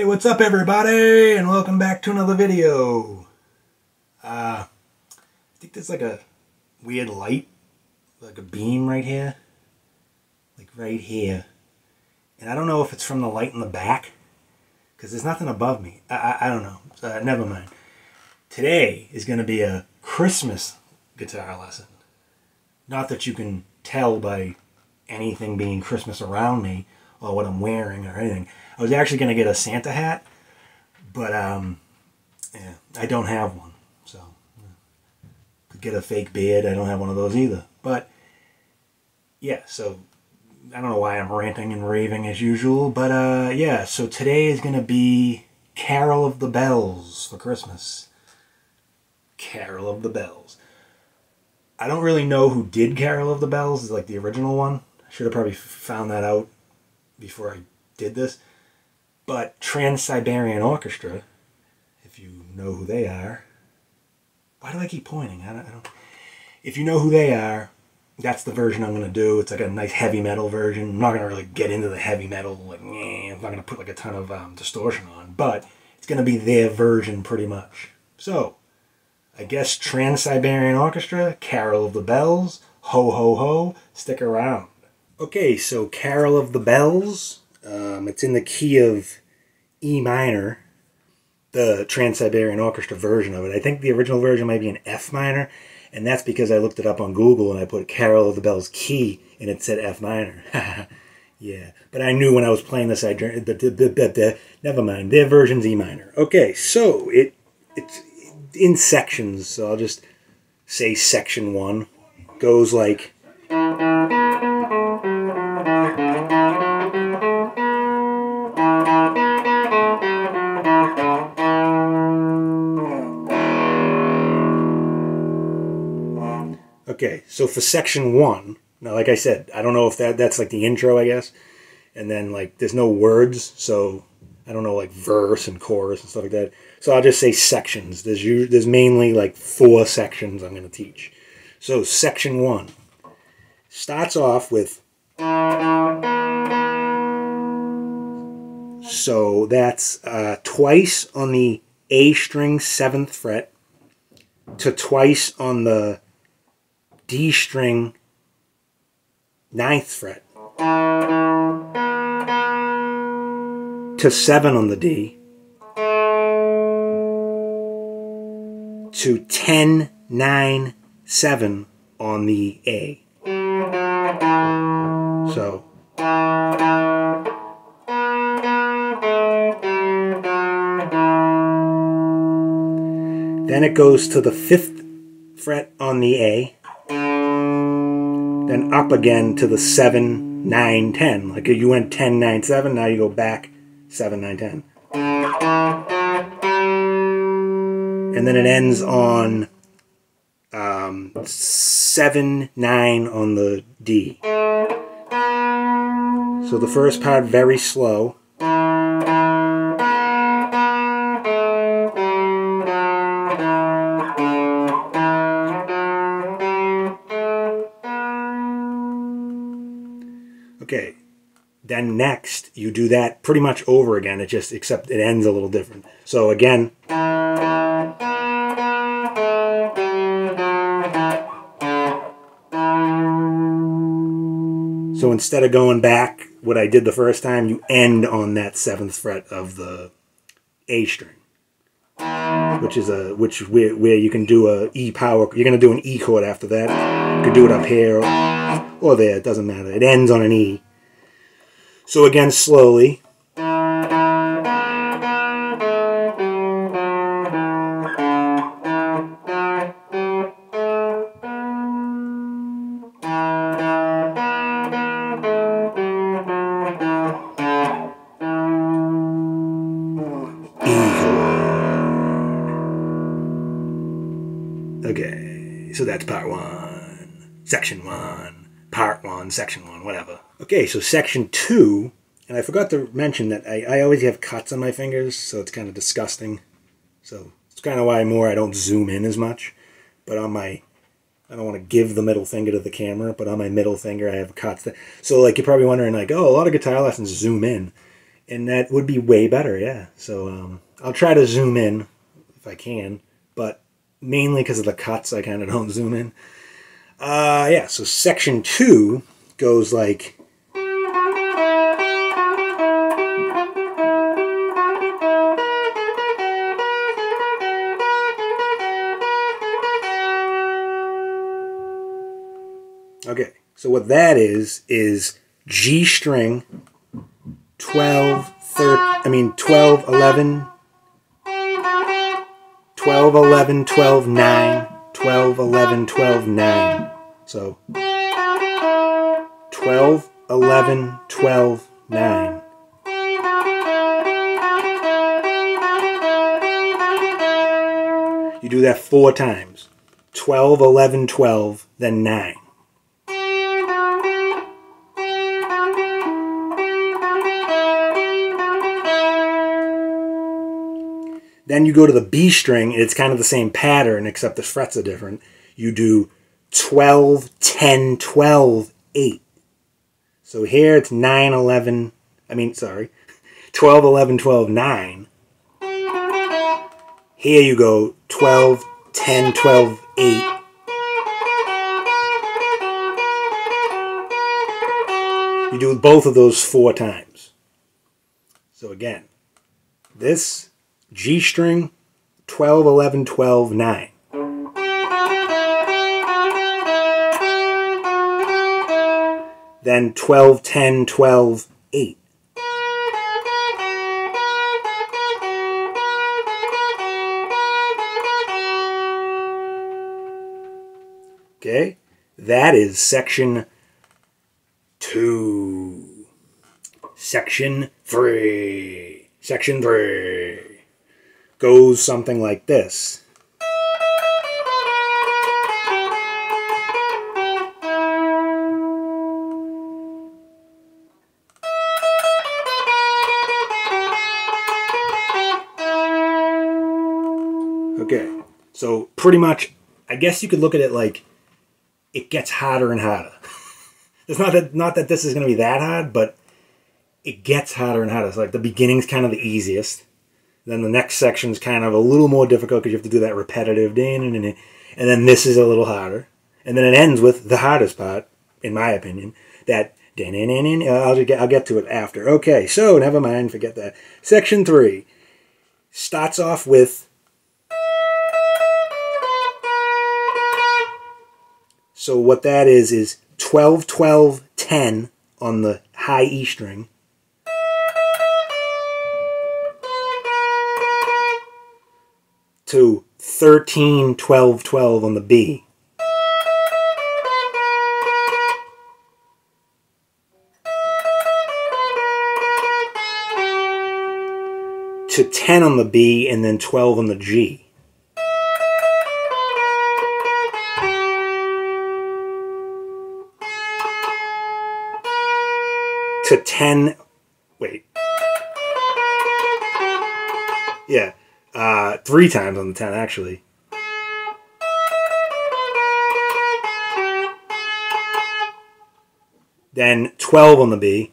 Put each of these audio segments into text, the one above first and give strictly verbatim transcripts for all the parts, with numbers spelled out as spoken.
Hey, what's up everybody, and welcome back to another video. Uh, I think there's like a weird light, like a beam right here, like right here. And I don't know if it's from the light in the back, because there's nothing above me. I, I, I don't know, uh, never mind. Today is going to be a Christmas guitar lesson. Not that you can tell by anything being Christmas around me, or what I'm wearing or anything. I was actually going to get a Santa hat, but um, yeah, I don't have one. So yeah. Could get a fake beard. I don't have one of those either. But yeah, so I don't know why I'm ranting and raving as usual. But uh, yeah, so today is going to be Carol of the Bells for Christmas. Carol of the Bells. I don't really know who did Carol of the Bells. It's like the original one. I should have probably found that out before I did this, but Trans-Siberian Orchestra, if you know who they are, why do I keep pointing? I don't, I don't. If you know who they are, that's the version I'm going to do. It's like a nice heavy metal version. I'm not going to really get into the heavy metal, like, meh, I'm not going to put like a ton of um, distortion on, but it's going to be their version pretty much. So, I guess Trans-Siberian Orchestra, Carol of the Bells, ho ho ho, stick around. Okay, so Carol of the Bells, um, it's in the key of E minor, the Trans-Siberian Orchestra version of it. I think the original version might be in F minor, and that's because I looked it up on Google and I put Carol of the Bells key, and it said F minor. Yeah, but I knew when I was playing this, I never mind, their version's E minor. Okay, so it it's in sections, so I'll just say section one goes like... Okay, so for section one, now like I said, I don't know if that that's like the intro, I guess, and then like there's no words, so I don't know, like verse and chorus and stuff like that. So I'll just say sections. There's usually, there's mainly like four sections I'm going to teach. So section one starts off with, so that's uh, twice on the A string seventh fret to twice on the D string, ninth fret, to seven on the D, to ten, nine, seven on the A. So, then it goes to the fifth fret on the A, then up again to the seven, nine, ten. Like you went ten, nine, seven, now you go back seven, nine, ten. And then it ends on um, seven, nine on the D. So the first part very slow. Okay, then next you do that pretty much over again, it just, except it ends a little different. So again. So instead of going back what I did the first time, you end on that seventh fret of the A string, which is a, which where, where you can do a E power, you're going to do an E chord after that. You could do it up here. Or there, it doesn't matter. It ends on an E. So again, slowly. E. Okay, so that's part one. Section one. Part one, section one, whatever. Okay, so section two, and I forgot to mention that I, I always have cuts on my fingers, so it's kind of disgusting. So it's kind of why more I don't zoom in as much. But on my, I don't want to give the middle finger to the camera, but on my middle finger I have cuts. That, so like you're probably wondering, like, oh, a lot of guitar lessons zoom in. and that would be way better, yeah. So um, I'll try to zoom in if I can, but mainly because of the cuts, I kind of don't zoom in. Uh, yeah, so section two goes like... Okay, so what that is, is G string, twelve, thirteen, I mean twelve, eleven, twelve, eleven, twelve, nine, twelve, eleven, twelve, nine. So, twelve, eleven, twelve, nine. You do that four times. twelve, eleven, twelve, then nine. Then you go to the B string, and it's kind of the same pattern, except the frets are different. You do twelve, ten, twelve, eight. So here it's nine, eleven, I mean, sorry, twelve, eleven, twelve, nine. Here you go twelve, ten, twelve, eight. You do both of those four times. So again, this... G string, twelve, eleven, twelve, nine. Then twelve, ten, twelve, eight. Okay, that is section two. Section three. Section three. Goes something like this. Okay, so pretty much, I guess you could look at it like it gets harder and harder. It's not that not that this is going to be that hard, but it gets harder and harder. It's like the beginning's kind of the easiest. Then the next section's kind of a little more difficult because you have to do that repetitive, and then this is a little harder. And then it ends with the hardest part, in my opinion, that... I'll get, I'll get to it after. Okay, so never mind, forget that. Section three starts off with... So what that is, is twelve, twelve, ten on the high E string. To thirteen, twelve, twelve on the B. To ten on the B and then twelve on the G. To ten, wait. Yeah. Uh, three times on the ten, actually. Then twelve on the B.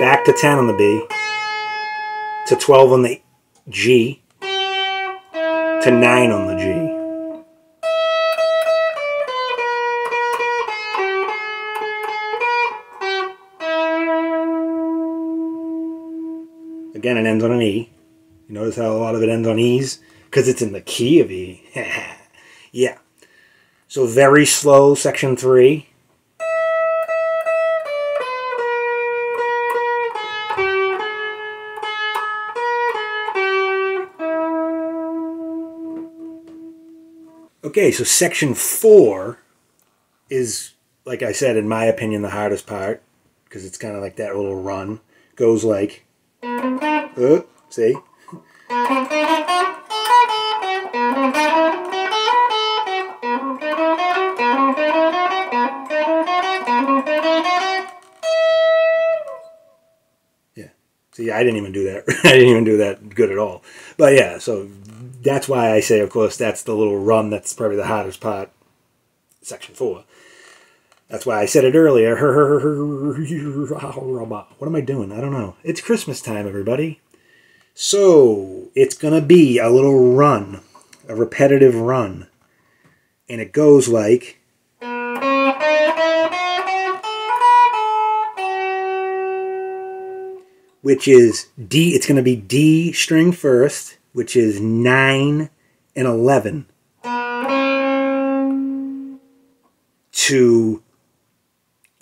Back to ten on the B. To twelve on the G. To nine on the G. Again, it ends on an E. You notice how a lot of it ends on E's? Because it's in the key of E. Yeah. So very slow, section three. Okay, so section four is, like I said, in my opinion, the hardest part. Because it's kind of like that little run. Goes like... Uh, see? Yeah. See, I didn't even do that. I didn't even do that good at all. But yeah, so that's why I say, of course, that's the little run that's probably the hardest part, section four. That's why I said it earlier. What am I doing? I don't know. It's Christmas time, everybody. So it's going to be a little run, a repetitive run. And it goes like... which is D, it's going to be D string first, which is nine and eleven. To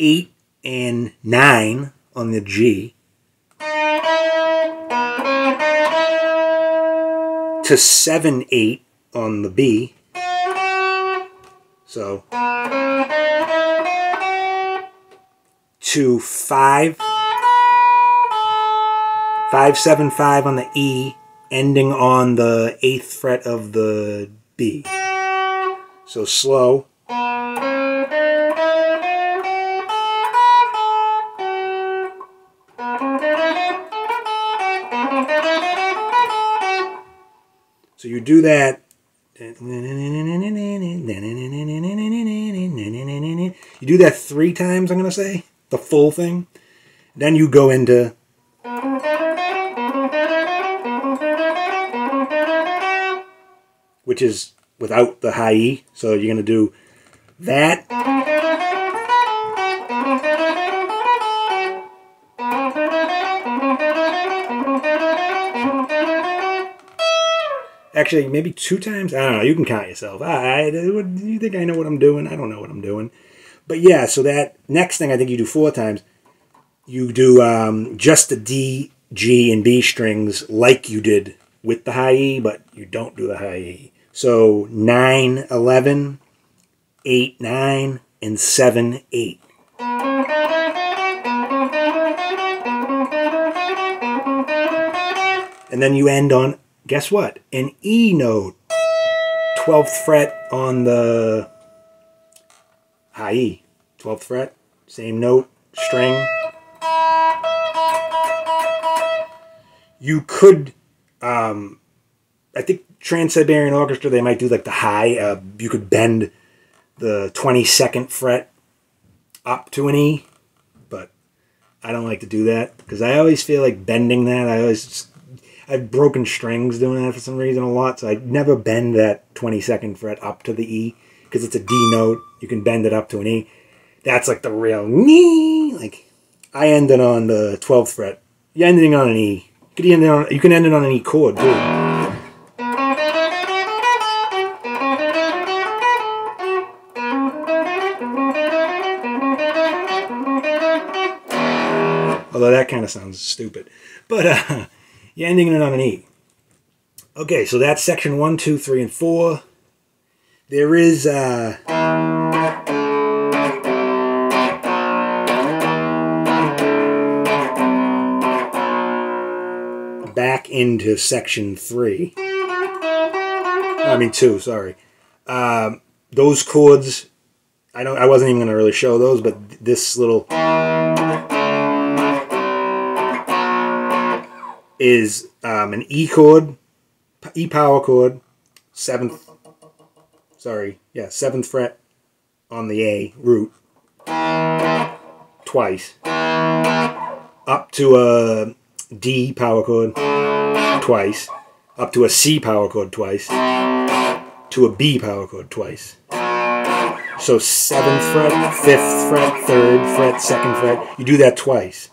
eight and nine on the G. To seven, eight on the B. So. To five, five, seven, five on the E, ending on the eighth fret of the B. So slow. So you do that. You do that three times, I'm going to say, the full thing. Then you go into... which is without the high E. So you're going to do that. Actually, maybe two times. I don't know. You can count yourself. I, I, you think I know what I'm doing? I don't know what I'm doing. But yeah, so that next thing I think you do four times. You do um, just the D, G, and B strings like you did with the high E, but you don't do the high E. So nine, eleven, eight, nine, and seven, eight. And then you end on... guess what? An E note, twelfth fret on the high E, twelfth fret, same note, string. You could, um, I think Trans-Siberian Orchestra, they might do like the high, uh, you could bend the twenty-second fret up to an E, but I don't like to do that because I always feel like bending that, I always just... I've broken strings doing that for some reason a lot, so I never bend that twenty-second fret up to the E, because it's a D note. You can bend it up to an E. That's like the real knee. Like, I end it on the twelfth fret. You're ending on an E. You can end it on, you can end it on an E chord, too. Although that kind of sounds stupid. But, uh... you're ending it on an E. Okay, so that's section one, two, three, and four. There is uh, back into section three. I mean two. Sorry. Uh, those chords. I don't. I wasn't even going to really show those, but this little. Is um, an E chord, E power chord, seventh, sorry, yeah, seventh fret on the A root, twice, up to a D power chord, twice, up to a C power chord, twice, to a B power chord, twice. So seventh fret, fifth fret, third fret, second fret, you do that twice.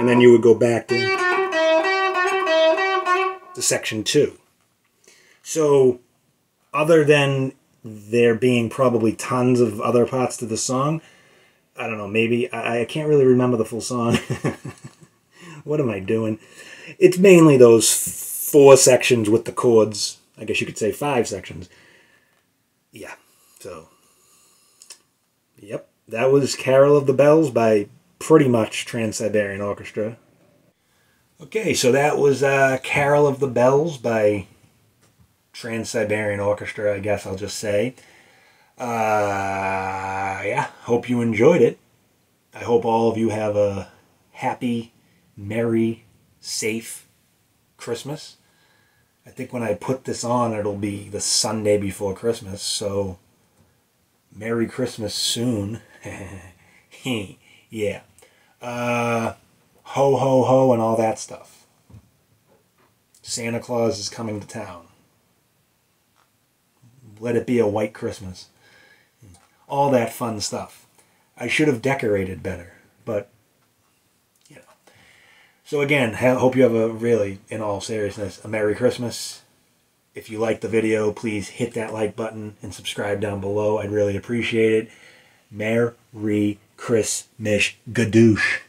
And then you would go back to, to section two. So other than there being probably tons of other parts to the song, I don't know, maybe, I, I can't really remember the full song. What am I doing? It's mainly those four sections with the chords. I guess you could say five sections. Yeah, so, yep. That was Carol of the Bells by... pretty much Trans-Siberian Orchestra. Okay, so that was uh, Carol of the Bells by Trans-Siberian Orchestra, I guess I'll just say. Uh, yeah, hope you enjoyed it. I hope all of you have a happy, merry, safe Christmas. I think when I put this on, it'll be the Sunday before Christmas, so Merry Christmas soon. Yeah. Uh, ho, ho, ho, and all that stuff. Santa Claus is coming to town. Let it be a white Christmas. All that fun stuff. I should have decorated better, but, you know. So again, I hope you have a really, in all seriousness, a Merry Christmas. If you like the video, please hit that like button and subscribe down below. I'd really appreciate it. Merry Christmas, gadoosh.